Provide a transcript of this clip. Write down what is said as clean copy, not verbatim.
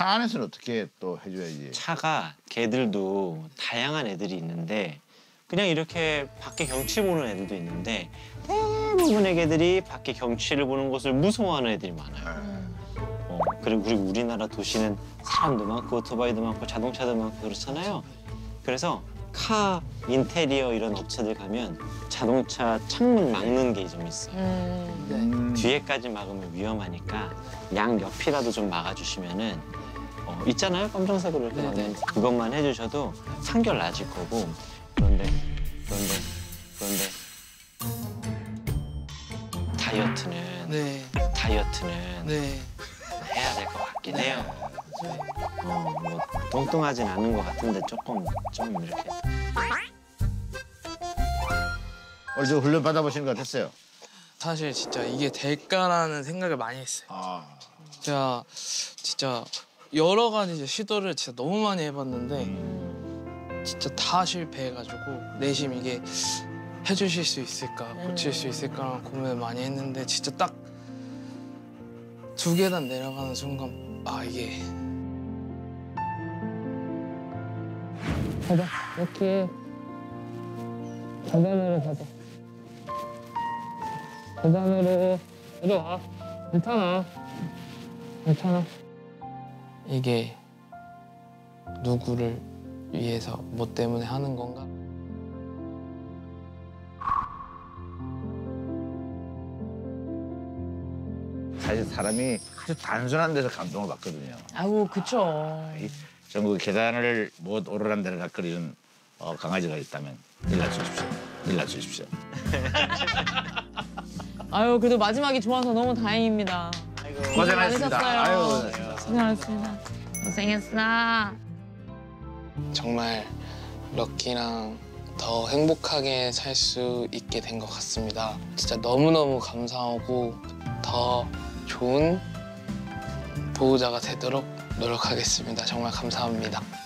차 안에서는 어떻게 또 해줘야지? 차가 개들도 다양한 애들이 있는데 그냥 이렇게 밖에 경치 보는 애들도 있는데 대부분의 개들이 밖에 경치를 보는 것을 무서워하는 애들이 많아요. 그리고 우리나라 도시는 사람도 많고 오토바이도 많고 자동차도 많고 그렇잖아요. 그래서 카 인테리어 이런 업체들 가면 자동차 창문 막는 게 좀 있어요. 네. 뒤에까지 막으면 위험하니까 양 옆이라도 좀 막아주시면은 있잖아요, 검정색으로 이렇게 막는 그것만 해주셔도 상결 나질 거고. 그런데 다이어트는 네. 다이어트는 네. 해야 될 것 같긴 네. 해요. 네. 뭐 뚱뚱하진 않은 것 같은데 조금 좀 이렇게. 저 훈련 받아보시는 것 같았어요? 사실 진짜 이게 될까라는 생각을 많이 했어요. 제가 진짜 여러 가지 시도를 진짜 너무 많이 해봤는데 진짜 다 실패해가지고 내심 이게 해주실 수 있을까, 고칠 수 있을까라는 고민을 많이 했는데 진짜 딱 두 계단 내려가는 순간 아 이게 가자, 이렇게 계단으로 가자. 계단으로 내려와. 괜찮아. 괜찮아. 이게 누구를 위해서 뭐 때문에 하는 건가? 사실 사람이 아주 단순한 데서 감동을 받거든요. 아우, 그쵸. 전국 계단을 못 오르란 데를 깎으려는 강아지가 있다면 일러주십시오. 일러주십시오. 아유, 그래도 마지막이 좋아서 너무 다행입니다. 아이고. 고생하셨습니다. 아유, 고생하셨습니다. 고생했어. 정말 럭키랑 더 행복하게 살 수 있게 된 것 같습니다. 진짜 너무너무 감사하고 더 좋은 보호자가 되도록 노력하겠습니다. 정말 감사합니다.